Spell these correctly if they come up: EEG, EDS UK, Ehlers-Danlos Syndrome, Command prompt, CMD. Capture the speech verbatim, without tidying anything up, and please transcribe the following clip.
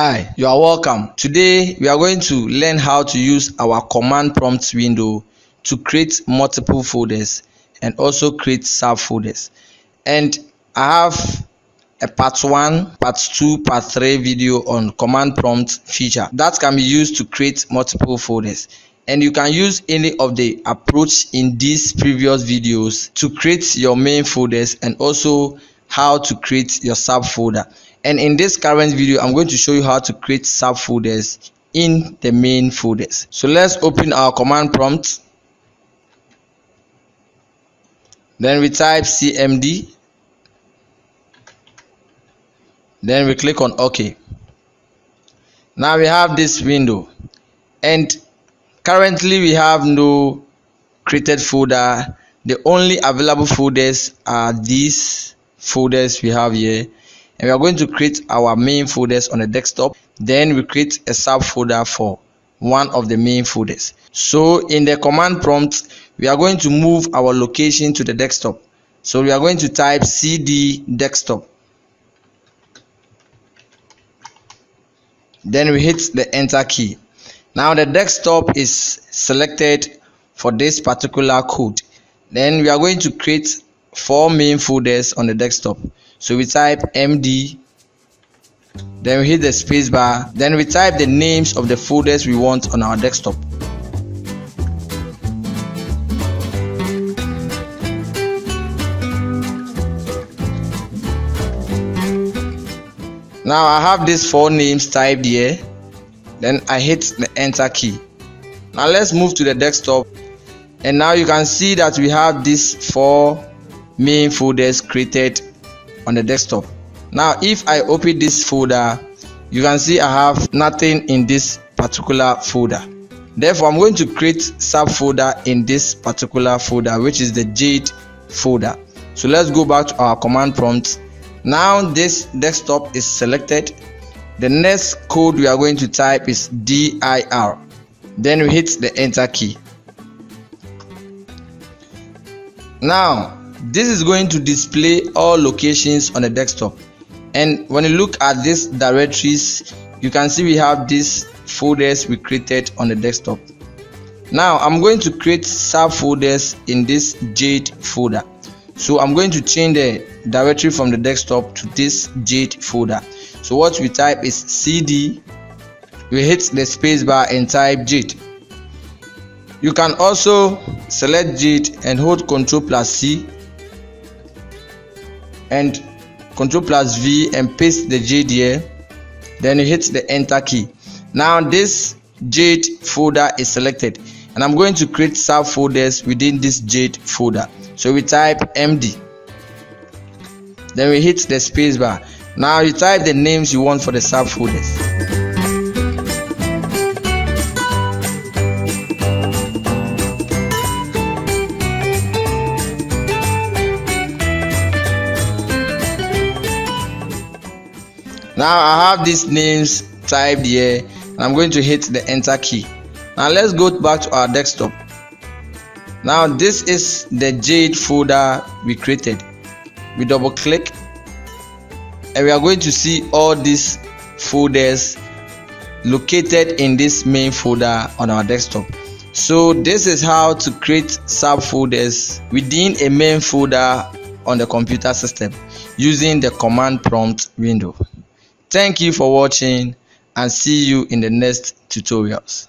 Hi, you are welcome. Today we are going to learn how to use our command prompt window to create multiple folders and also create subfolders. And I have a part one, part two, part three video on command prompt feature that can be used to create multiple folders. And you can use any of the approach in these previous videos to create your main folders and also how to create your subfolder. And in this current video, I'm going to show you how to create subfolders in the main folders. So let's open our command prompt. Then we type C M D. Then we click on OK. Now we have this window. And currently we have no created folder. The only available folders are these folders we have here. And we are going to create our main folders on the desktop. Then we create a subfolder for one of the main folders. So in the command prompt, we are going to move our location to the desktop. So we are going to type C D desktop. Then we hit the enter key. Now the desktop is selected for this particular code. Then we are going to create four main folders on the desktop. So we type M D, then we hit the space bar, then we type the names of the folders we want on our desktop. Now I have these four names typed here, then I hit the enter key. Now let's move to the desktop, and now you can see that we have these four main folders created on the desktop. Now if I open this folder, you can see I have nothing in this particular folder. Therefore, I'm going to create subfolder in this particular folder, which is the Jade folder. So let's go back to our command prompt. Now this desktop is selected. The next code we are going to type is dir. Then we hit the enter key. Now this is going to display all locations on the desktop, and when you look at these directories, you can see we have these folders we created on the desktop. Now I'm going to create subfolders in this Jade folder. So I'm going to change the directory from the desktop to this Jade folder. So what we type is C D, we hit the spacebar and type Jade. You can also select Jade and hold control plus C and control plus V and paste the Jade here. Then you hit the enter key. Now this Jade folder is selected, and I'm going to create subfolders within this Jade folder. So we type M D, then we hit the spacebar. Now you type the names you want for the subfolders. Now I have these names typed here, and I'm going to hit the enter key. Now let's go back to our desktop. Now this is the Jade folder we created. We double click, and we are going to see all these folders located in this main folder on our desktop. So this is how to create subfolders within a main folder on the computer system using the command prompt window. Thank you for watching, and see you in the next tutorials.